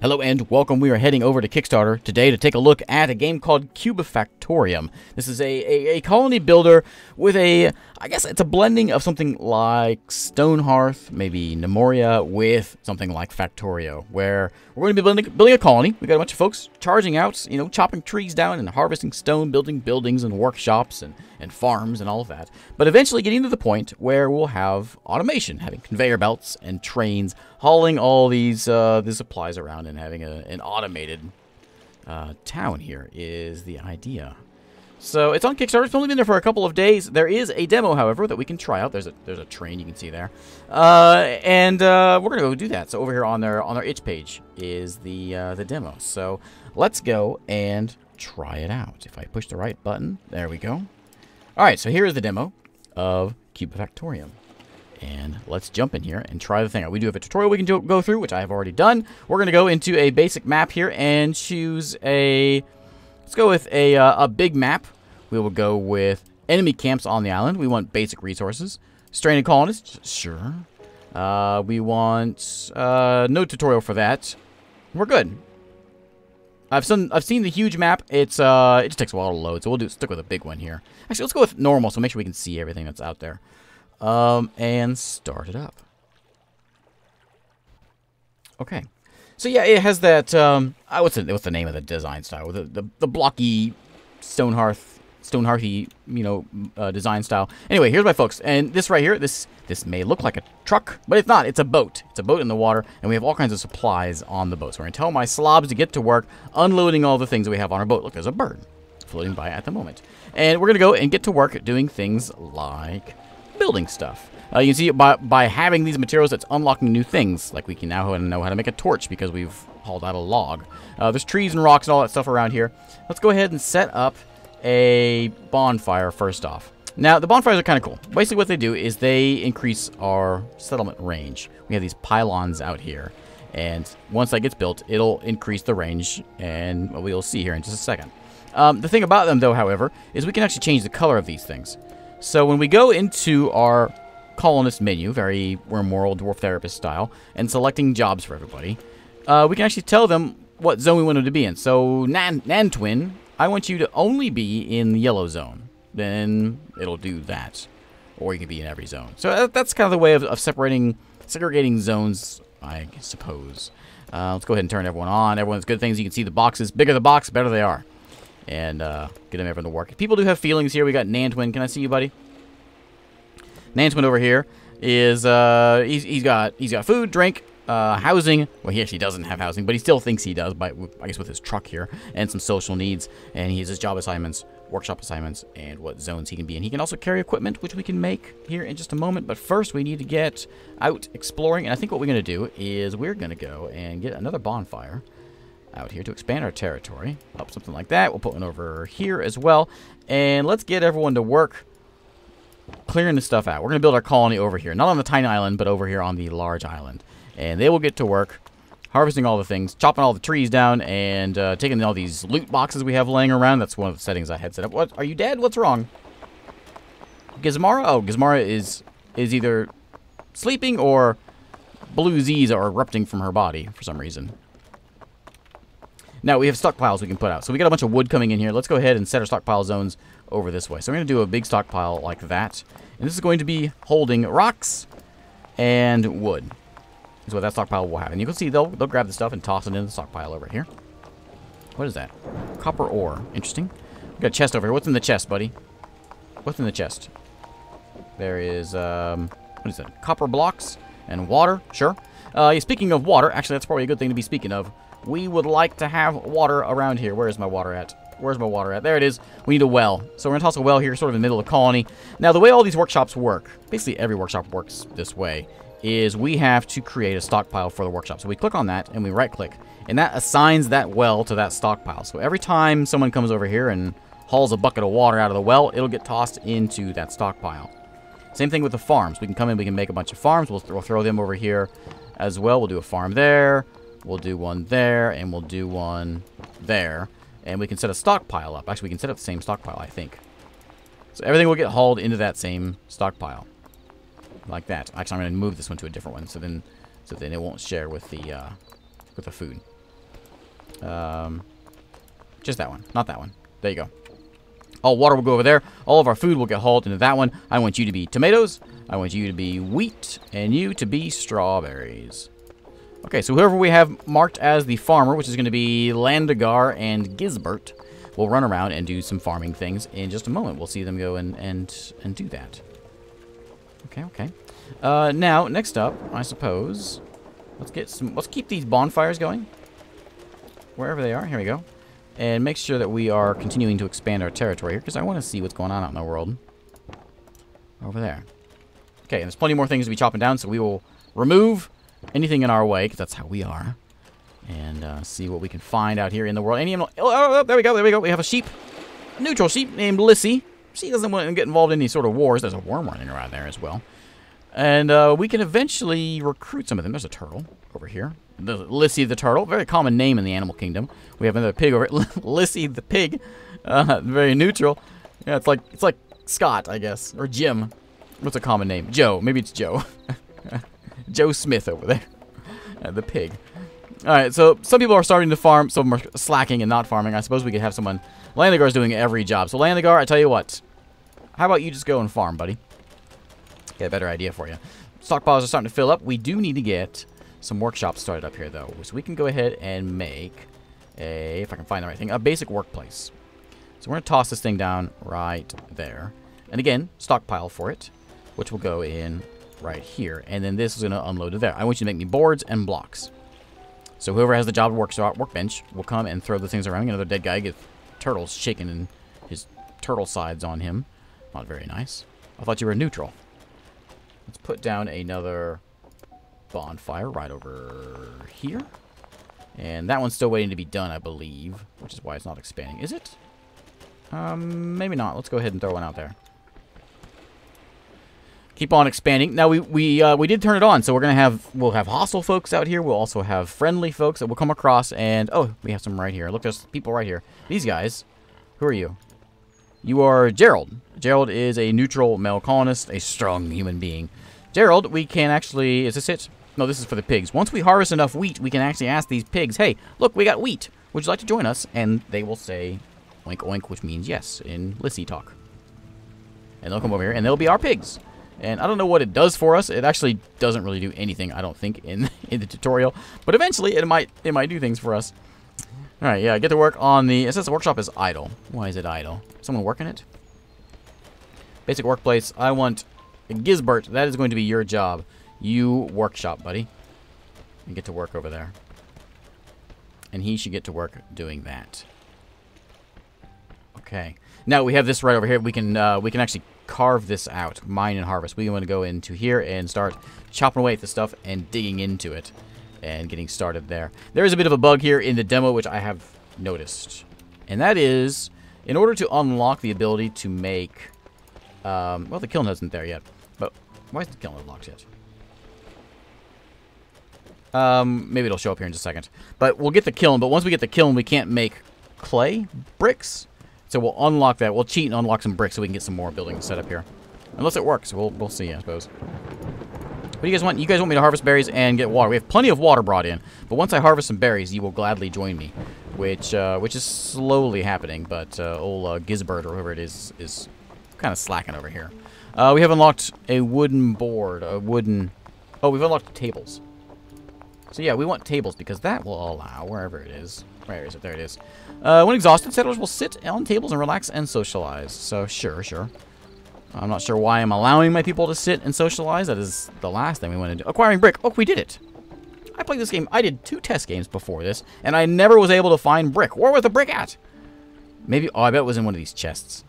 Hello and welcome. We are heading over to Kickstarter today to take a look at a game called Kubifaktorium. This is a colony builder with I guess it's a blending of something like Stonehearth, maybe Nemoria, with something like Factorio, where we're going to be building a colony. We've got a bunch of folks charging out, you know, chopping trees down and harvesting stone, building buildings and workshops and farms and all of that. But eventually getting to the point where we'll have automation, having conveyor belts and trains hauling all these supplies around, and having an automated town here is the idea. So it's on Kickstarter. It's only been there for a couple of days. There is a demo, however, that we can try out. There's a train you can see there, and we're gonna go do that. So over here on their itch page is the demo. So let's go and try it out. If I push the right button, there we go. All right. So here is the demo of Kubifaktorium. And let's jump in here and try the thing out. We do have a tutorial we can go through, which I have already done. We're going to go into a basic map here and choose let's go with a big map. We will go with enemy camps on the island. We want basic resources. Stranded colonists, sure. We want no tutorial for that. We're good. I've seen the huge map. It just takes a while to load, so we'll stick with a big one here. Actually, let's go with normal, so make sure we can see everything that's out there. And start it up. Okay. So yeah, it has that, what's the name of the design style? The blocky Stonehearthy, you know, design style. Anyway, here's my folks. And this right here, this may look like a truck, but it's not. It's a boat. It's a boat in the water, and we have all kinds of supplies on the boat. So we're going to tell my slobs to get to work unloading all the things that we have on our boat. Look, there's a bird floating by at the moment. And we're going to go and get to work doing things like building stuff. You can see by having these materials, that's unlocking new things. Like we can now know how to make a torch because we've hauled out a log. There's trees and rocks and all that stuff around here. Let's go ahead and set up a bonfire first off. Now, the bonfires are kind of cool. Basically what they do is they increase our settlement range. We have these pylons out here. And once that gets built, it'll increase the range. And we'll see here in just a second. The thing about them, though, however, is we can actually change the color of these things. So when we go into our colonist menu, we're moral dwarf therapist style, and selecting jobs for everybody, we can actually tell them what zone we want them to be in. So Nantwin, I want you to only be in the yellow zone. Then it'll do that. Or you can be in every zone. So that's kind of the way of segregating zones, I suppose. Let's go ahead and turn everyone on. Everyone's good things. You can see the boxes. Bigger the box, better they are. And get everyone to work. People do have feelings here. We got Nantwin. Can I see you, buddy? Nantwin over here is he's got food, drink, housing. Well, he actually doesn't have housing, but he still thinks he does. By I guess with his truck here and some social needs, and he has his job assignments, workshop assignments, and what zones he can be in. He can also carry equipment, which we can make here in just a moment. But first, we need to get out exploring, and I think what we're going to do is we're going to go and get another bonfire out here to expand our territory up something like that. We'll put one over here as well, and let's get everyone to work clearing the stuff out. We're gonna build our colony over here, not on the tiny island, but over here on the large island, and they will get to work harvesting all the things, chopping all the trees down, and taking all these loot boxes we have laying around. That's one of the settings I had set up. What are you dead? What's wrong, Gizmara? Oh, Gizmara is either sleeping or blue Z's are erupting from her body for some reason. Now, we have stockpiles we can put out. So we got a bunch of wood coming in here. Let's go ahead and set our stockpile zones over this way. So we're going to do a big stockpile like that. And this is going to be holding rocks and wood. That's what that stockpile will have. And you can see they'll grab the stuff and toss it into the stockpile over here. What is that? Copper ore. Interesting. We've got a chest over here. What's in the chest, buddy? What's in the chest? There is, what is that? Copper blocks and water. Sure. Speaking of water, actually, that's probably a good thing to be speaking of. We would like to have water around here. Where is my water at? Where's my water at? There it is. We need a well. So we're going to toss a well here, sort of in the middle of the colony. Now, the way all these workshops work, basically every workshop works this way, is we have to create a stockpile for the workshop. So we click on that, and we right-click. And that assigns that well to that stockpile. So every time someone comes over here and hauls a bucket of water out of the well, it'll get tossed into that stockpile. Same thing with the farms. We can come in. We can make a bunch of farms. We'll throw them over here as well. We'll do a farm there. We'll do one there, and we'll do one there. And we can set a stockpile up. Actually, we can set up the same stockpile, I think. So everything will get hauled into that same stockpile. Like that. Actually, I'm going to move this one to a different one, so then it won't share with the food. Just that one, not that one. There you go. All water will go over there. All of our food will get hauled into that one. I want you to be tomatoes. I want you to be wheat. And you to be strawberries. Okay, so whoever we have marked as the farmer, which is going to be Landegar and Gisbert, will run around and do some farming things in just a moment. We'll see them go and do that. Okay, okay. Now, next up, I suppose, let's get some. Let's keep these bonfires going, wherever they are. Here we go. And make sure that we are continuing to expand our territory here, because I want to see what's going on out in the world. Over there. Okay, and there's plenty more things to be chopping down, so we will remove anything in our way, because that's how we are. And see what we can find out here in the world. Any animal, oh, there we go, there we go. We have a sheep. A neutral sheep named Lissy. She doesn't want to get involved in any sort of wars. There's a worm running around there as well. And we can eventually recruit some of them. There's a turtle over here. The Lissy the turtle, very common name in the animal kingdom. We have another pig over it. Lissy the pig, very neutral. Yeah, it's like Scott, I guess, or Jim. What's a common name? Joe. Maybe it's Joe. Joe Smith over there, the pig. All right, so some people are starting to farm, some are slacking and not farming. I suppose we could have someone. Landegar's doing every job. So Landegar, I tell you what, how about you just go and farm, buddy? Get a better idea for you. Stockpiles are starting to fill up. We do need to get some workshops started up here, though. So we can go ahead and make a, if I can find the right thing, a basic workplace. So we're going to toss this thing down right there. And again, stockpile for it, which will go in right here. And then this is going to unload to there. I want you to make me boards and blocks. So whoever has the job workbench will come and throw the things around. Another dead guy gets turtles shaking and his turtle sides on him. Not very nice. I thought you were neutral. Let's put down another bonfire right over here. And that one's still waiting to be done, I believe, which is why it's not expanding. Is it? Maybe not. Let's go ahead and throw one out there. Keep on expanding. Now, we did turn it on, so we'll have hostile folks out here. We'll also have friendly folks that we'll come across, and oh, we have some right here. Look, there's people right here. These guys. Who are you? You are Gerald. Gerald is a neutral male colonist, a strong human being. Gerald, we can actually... Is this it? No, this is for the pigs. Once we harvest enough wheat, we can actually ask these pigs, hey, look, we got wheat. Would you like to join us? And they will say, oink, oink, which means yes, in Lissy talk. And they'll come over here, and they'll be our pigs. And I don't know what it does for us. It actually doesn't really do anything, I don't think, in the tutorial. But eventually, it might do things for us. All right, yeah, get to work on the... It says the workshop is idle. Why is it idle? Someone working it? Basic workplace. I want Gisbert. That is going to be your job. You workshop, buddy. And get to work over there. And he should get to work doing that. Okay. Now we have this right over here. We can actually carve this out. Mine and harvest. We want to go into here and start chopping away at this stuff and digging into it. And getting started there. There is a bit of a bug here in the demo, which I have noticed. And that is, in order to unlock the ability to make... well, the kiln isn't there yet. But why is the kiln unlocked yet? Maybe it'll show up here in just a second. But we'll get the kiln. But once we get the kiln, we can't make clay bricks. So we'll unlock that. We'll cheat and unlock some bricks so we can get some more buildings set up here. Unless it works. We'll see, I suppose. What do you guys want? You guys want me to harvest berries and get water. We have plenty of water brought in. But once I harvest some berries, you will gladly join me. Which is slowly happening. But old Gisbert or whoever it is kind of slacking over here. We have unlocked a wooden board. Oh, we've unlocked tables. So yeah, we want tables because that will allow wherever it is. Where is it? There it is. When exhausted, settlers will sit on tables and relax and socialize. So sure, sure. I'm not sure why I'm allowing my people to sit and socialize. That is the last thing we want to do. Acquiring brick. Oh, we did it. I played this game. I did 2 test games before this, and I never was able to find brick. Where was the brick at? Maybe, oh, I bet it was in one of these chests.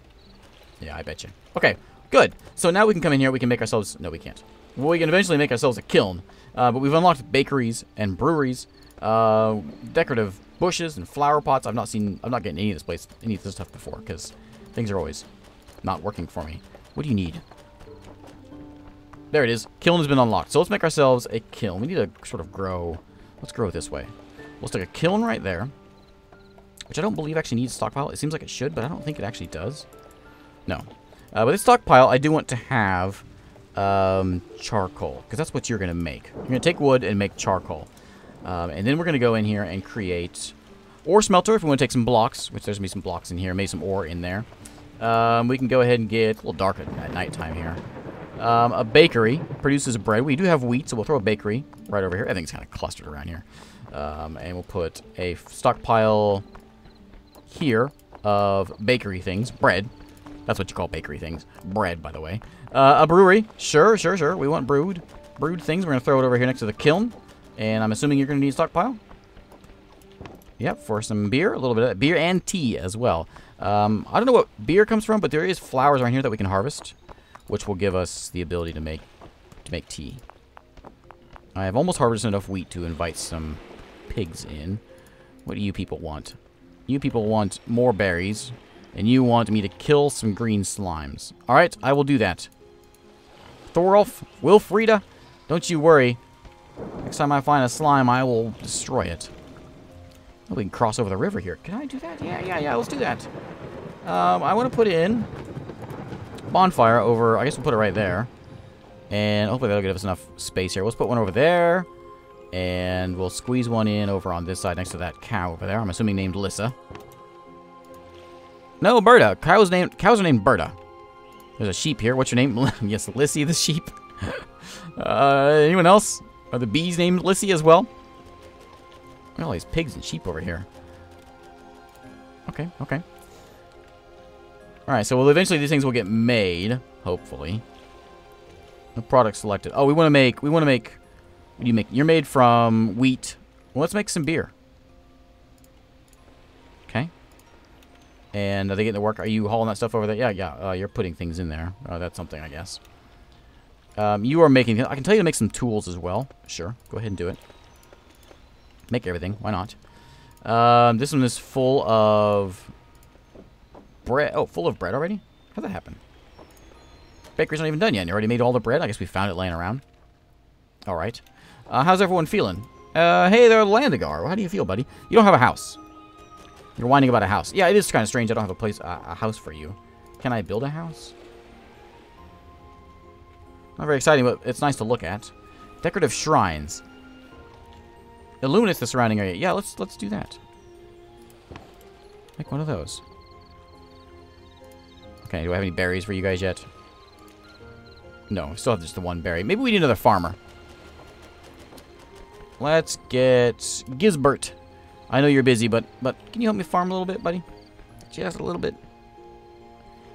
Yeah, I bet you. Okay, good. So now we can come in here. We can make ourselves... No, we can't. Well, we can eventually make ourselves a kiln. But we've unlocked bakeries and breweries, decorative bushes and flower pots. I'm not getting any of this stuff before, because things are always not working for me. What do you need? There it is. Kiln has been unlocked. So let's make ourselves a kiln. We need to sort of grow. Let's grow it this way. We'll stick a kiln right there, which I don't believe actually needs stockpile. It seems like it should, but I don't think it actually does. No. But this stockpile, I do want to have charcoal, because that's what you're going to make. You're going to take wood and make charcoal. And then we're going to go in here and create Ore smelter if we want to take some blocks, which there's going to be some blocks in here. Maybe some ore in there. We can go ahead and get... It's a little dark at nighttime here. A bakery produces bread. We do have wheat, so we'll throw a bakery right over here. Everything's kind of clustered around here. And we'll put a stockpile here of bakery things. Bread. That's what you call bakery things. Bread, by the way. A brewery. Sure. We want brewed things. We're going to throw it over here next to the kiln. And I'm assuming you're going to need a stockpile. Yep, for some beer. A little bit of that. Beer and tea as well. I don't know what beer comes from, but there is flowers around here that we can harvest, which will give us the ability to make tea. I have almost harvested enough wheat to invite some pigs in. What do you people want? You people want more berries. And you want me to kill some green slimes. Alright, I will do that. Thorolf, Wilfrida, don't you worry. Next time I find a slime, I will destroy it. Oh, we can cross over the river here. Can I do that? Yeah, let's do that. I want to put in bonfire over... I guess we'll put it right there. And hopefully that'll give us enough space here. Let's put one over there. And we'll squeeze one in over on this side next to that cow over there. I'm assuming named Lissa. No, Berta. Cows are named Berta. There's a sheep here. What's your name? Yes, Lissy the sheep. Anyone else? Are the bees named Lissy as well? Look at all these pigs and sheep over here. Okay. Alright, so we'll eventually these things will get made, hopefully. The product selected. Oh, we want to make what do you make? You're made from wheat. Well, let's make some beer. And are they getting to work? Are you hauling that stuff over there? Yeah, you're putting things in there. That's something, I guess. You are making... I can tell you to make some tools as well. Sure, go ahead and do it. Make everything. Why not? This one is full of... bread. Oh, full of bread already? How'd that happen? Bakery's not even done yet. You already made all the bread? I guess we found it laying around. Alright. How's everyone feeling? Hey there, Landigar. How do you feel, buddy? You don't have a house. You're whining about a house. Yeah, it is kind of strange. I don't have a place, a house for you. Can I build a house? Not very exciting, but it's nice to look at. Decorative shrines. Illuminates the surrounding area. Yeah, let's do that. Make one of those. Okay, do I have any berries for you guys yet? No, we still have just the one berry. Maybe we need another farmer. Let's get Gisbert. I know you're busy, but can you help me farm a little bit, buddy? Just a little bit.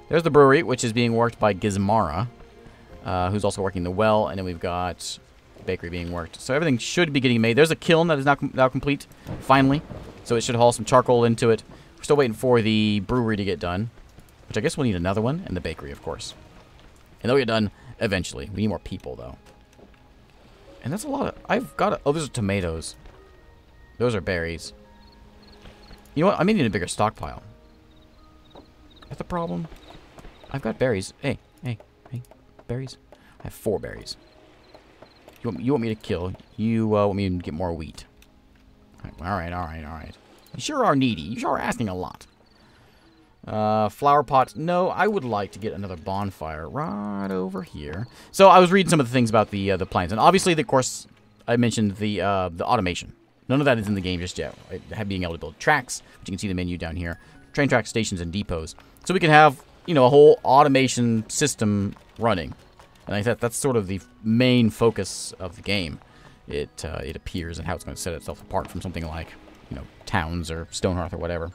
There's the brewery, which is being worked by Gizmara, who's also working the well, and then we've got bakery being worked. So everything should be getting made. There's a kiln that is now complete, finally, so it should haul some charcoal into it. We're still waiting for the brewery to get done, which I guess we'll need another one, and the bakery, of course. And they'll get done eventually. We need more people, though. And that's a lot of... Oh, those are tomatoes. Those are berries. You know what? I'm needing a bigger stockpile. Is that the problem? I've got berries. Hey. Berries? I have 4 berries. You want me to kill. You want me to get more wheat. All right. You sure are needy. You sure are asking a lot. Flower pots. No, I would like to get another bonfire right over here. So I was reading some of the things about the plans. And obviously, of course, I mentioned the automation. None of that is in the game just yet. Being able to build tracks, which you can see the menu down here. Train tracks, stations, and depots. So we can have, you know, a whole automation system running. And I think that's sort of the main focus of the game. It appears and how it's going to set itself apart from something like, you know, towns or Stonehearth or whatever.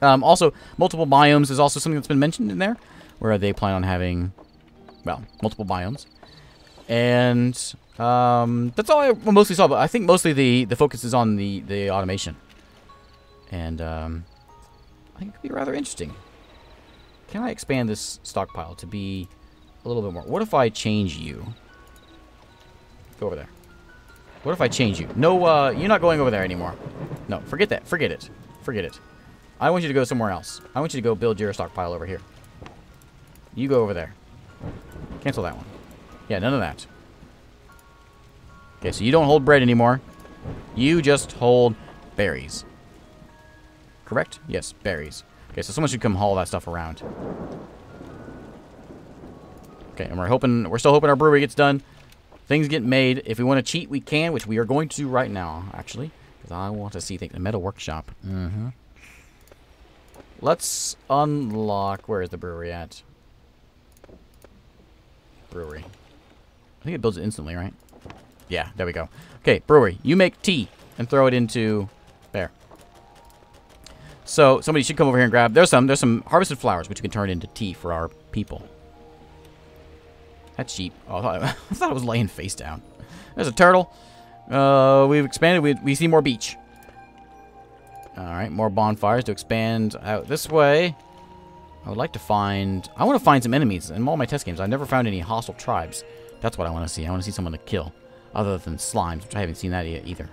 Also, multiple biomes is also something that's been mentioned in there, where they plan on having, well, multiple biomes. And... that's all I mostly saw, but I think mostly the focus is on the automation. And, I think it could be rather interesting. Can I expand this stockpile to be a little bit more? What if I change you? Go over there. What if I change you? No, you're not going over there anymore. No, forget that. Forget it. I want you to go somewhere else. I want you to go build your stockpile over here. You go over there. Cancel that one. Yeah, none of that. Okay, so you don't hold bread anymore. You just hold berries. Correct? Yes, berries. Okay, so someone should come haul that stuff around. Okay, and we're still hoping our brewery gets done. Things get made. If we want to cheat, we can, which we are going to do right now, actually. Because I want to see things. The metal workshop. Mm-hmm. Let's unlock... Where is the brewery at? Brewery. I think it builds it instantly, right? Yeah, there we go. Okay, brewery. You make tea and throw it into... There. So, somebody should come over here and grab... There's some harvested flowers, which we can turn into tea for our people. That's cheap. Oh, I thought it was laying face down. There's a turtle. We've expanded. We see more beach. All right, more bonfires to expand out this way. I would like to find... I want to find some enemies. In all my test games, I've never found any hostile tribes. That's what I want to see. I want to see someone to kill, other than slimes, which I haven't seen that yet either.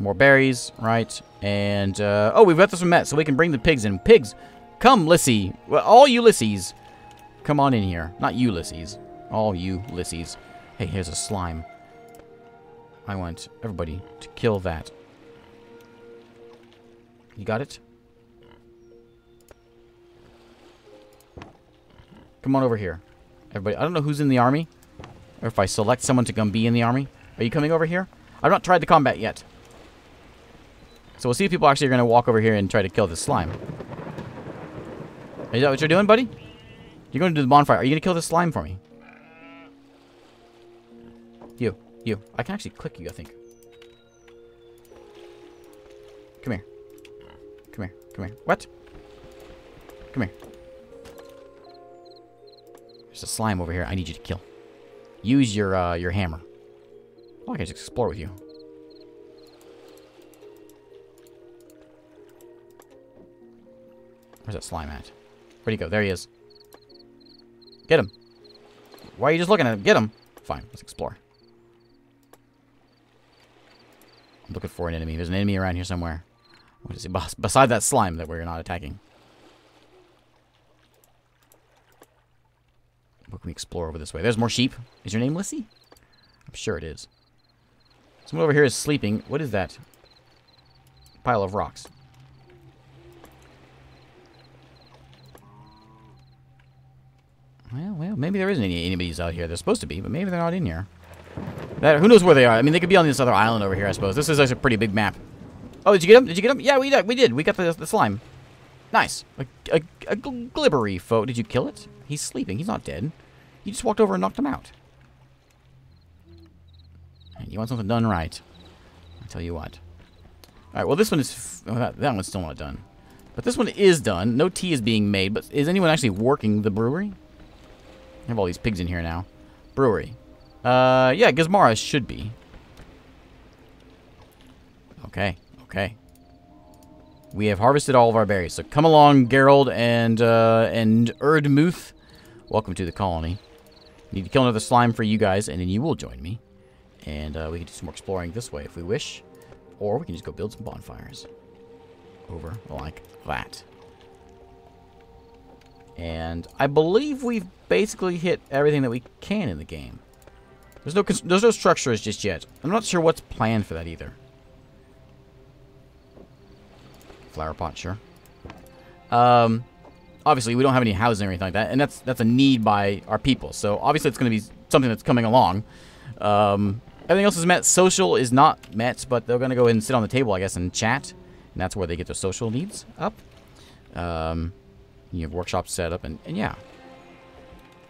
More berries, right? And, oh, we've got this one met, so we can bring the pigs in. Pigs, come, Lissy. Well, all you Lissies, come on in here. Not you Lissies. All you Lissies. Hey, here's a slime. I want everybody to kill that. You got it? Come on over here. Everybody, I don't know who's in the army. Or if I select someone to come be in the army. Are you coming over here? I've not tried the combat yet. So we'll see if people actually are going to walk over here and try to kill this slime. Is that what you're doing, buddy? You're going to do the bonfire. Are you going to kill this slime for me? You. I can actually click you, I think. Come here. Come here. Come here. What? Come here. There's a slime over here I need you to kill. Use your hammer. Oh, I can just explore with you. Where's that slime at? Where'd he go? There he is. Get him. Why are you just looking at him? Get him. Fine. Let's explore. I'm looking for an enemy. There's an enemy around here somewhere. What is it? Beside that slime that we're not attacking. What can we explore over this way? There's more sheep. Is your name Lissy? I'm sure it is. Someone over here is sleeping. What is that? Pile of rocks. Well, maybe there isn't anybody's out here. They're supposed to be, but maybe they're not in here. That, who knows where they are? I mean, they could be on this other island over here, I suppose. This is actually a pretty big map. Oh, did you get him? Did you get him? Yeah, we did. We got the slime. Nice. A glibbery foe. Did you kill it? He's sleeping. He's not dead. You just walked over and knocked him out. You want something done right. I'll tell you what. All right, well, this one is... Oh, that one's still not done. But this one is done. No tea is being made, but is anyone actually working the brewery? I have all these pigs in here now. Brewery. Yeah, Gizmara should be. Okay. We have harvested all of our berries, so come along, Gerald and Erdmuth. Welcome to the colony. Need to kill another slime for you guys, and then you will join me. And we can do some more exploring this way if we wish. Or we can just go build some bonfires. Over like that. And I believe we've basically hit everything that we can in the game. There's no structures just yet. I'm not sure what's planned for that either. Flower pot, sure. Obviously, we don't have any housing or anything like that, and that's a need by our people. So obviously, it's going to be something that's coming along. Everything else is met. Social is not met, but they're going to go ahead and sit on the table, I guess, and chat, and that's where they get their social needs up. You have workshops set up, and yeah.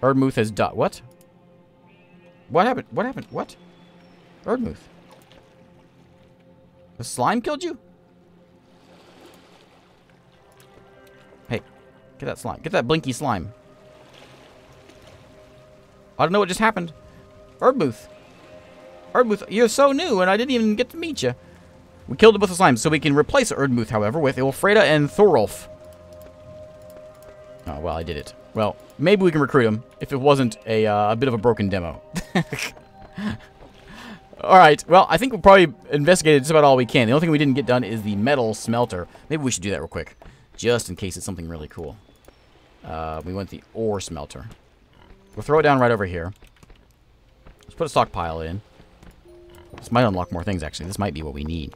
Erdmuth has done what? What happened? What? Erdmuth. The slime killed you? Hey, get that slime. Get that blinky slime. I don't know what just happened. Erdmuth. Erdmuth, you're so new, and I didn't even get to meet you. We killed both the slimes, so we can replace Erdmuth, however, with Ilfreda and Thorolf. Oh, well, I did it. Well, maybe we can recruit him if it wasn't a bit of a broken demo. All right. Well, I think we'll probably investigate just about all we can. The only thing we didn't get done is the metal smelter. Maybe we should do that real quick, just in case it's something really cool. We want the ore smelter. We'll throw it down right over here. Let's put a stockpile in. This might unlock more things, actually. This might be what we need.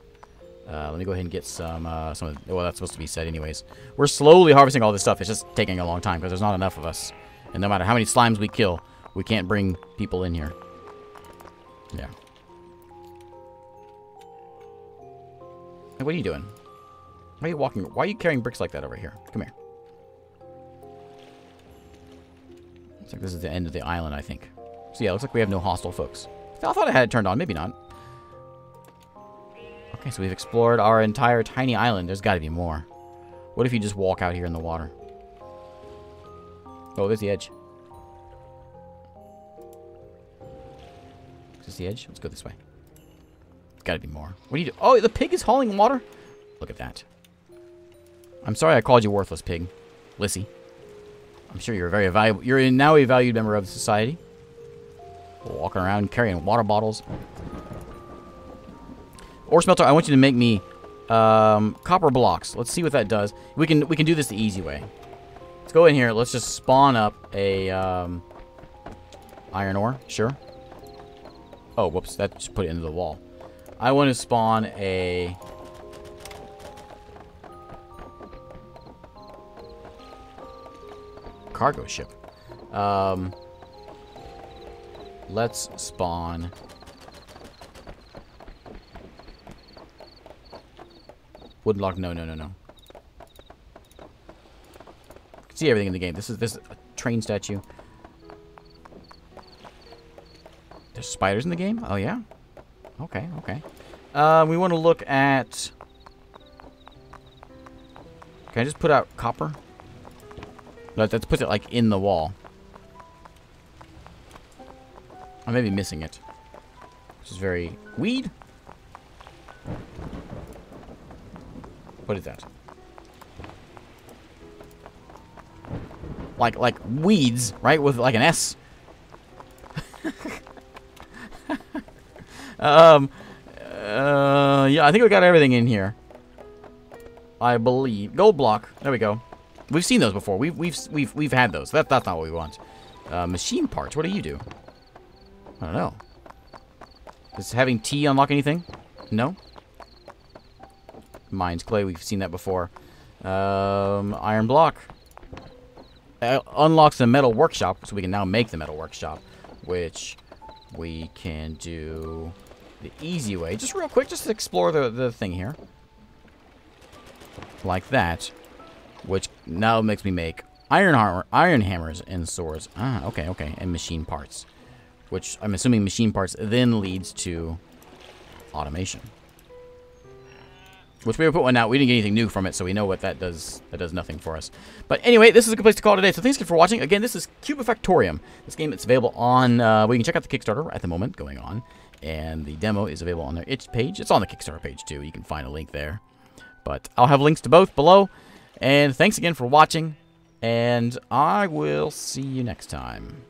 Let me go ahead and get some of the, well, that's supposed to be said anyways. We're slowly harvesting all this stuff. It's just taking a long time because there's not enough of us. And no matter how many slimes we kill, we can't bring people in here. Yeah. Hey, what are you doing? Why are you walking? Why are you carrying bricks like that over here? Come here. Looks like this is the end of the island, I think. So yeah, looks like we have no hostile folks. I thought I had it turned on. Maybe not. Okay, so we've explored our entire tiny island. There's got to be more. What if you just walk out here in the water? Oh, there's the edge. Is this the edge? Let's go this way. There's got to be more. What do you do? Oh, the pig is hauling water? Look at that. I'm sorry I called you worthless, pig. Lissy. I'm sure you're very valuable. You're now a valued member of society. Walking around carrying water bottles. Ore smelter, I want you to make me copper blocks. Let's see what that does. We can do this the easy way. Let's go in here. Let's just spawn up a iron ore. Sure. Oh, whoops. That just put it into the wall. I want to spawn a... cargo ship. Let's spawn woodlock. No. You can see everything in the game. This is a train statue. There's spiders in the game? Oh yeah. Okay. We want to look at... Can I just put out copper? Let's put it, like, in the wall. I may be missing it. This is very... Weed? What is that? Like weeds, right? With, like, an S. Yeah, I think we got everything in here. I believe. Gold block. There we go. We've seen those before. We've had those. That's not what we want. Machine parts. What do you do? I don't know. Does having tea unlock anything? No. Mines clay. We've seen that before. Iron block unlocks the metal workshop, so we can now make the metal workshop, which we can do the easy way. Just real quick, just to explore the thing here, like that. Which now makes me make iron armor, iron hammers, and swords. Ah, okay. And machine parts. Which, I'm assuming machine parts then leads to automation. Which we put one out. We didn't get anything new from it, so we know what that does. That does nothing for us. But anyway, this is a good place to call it today. So thanks again for watching. Again, this is Kubifaktorium. This game that's available on... well, you can check out the Kickstarter at the moment going on. And the demo is available on their itch page. It's on the Kickstarter page, too. You can find a link there. But I'll have links to both below. And thanks again for watching, and I will see you next time.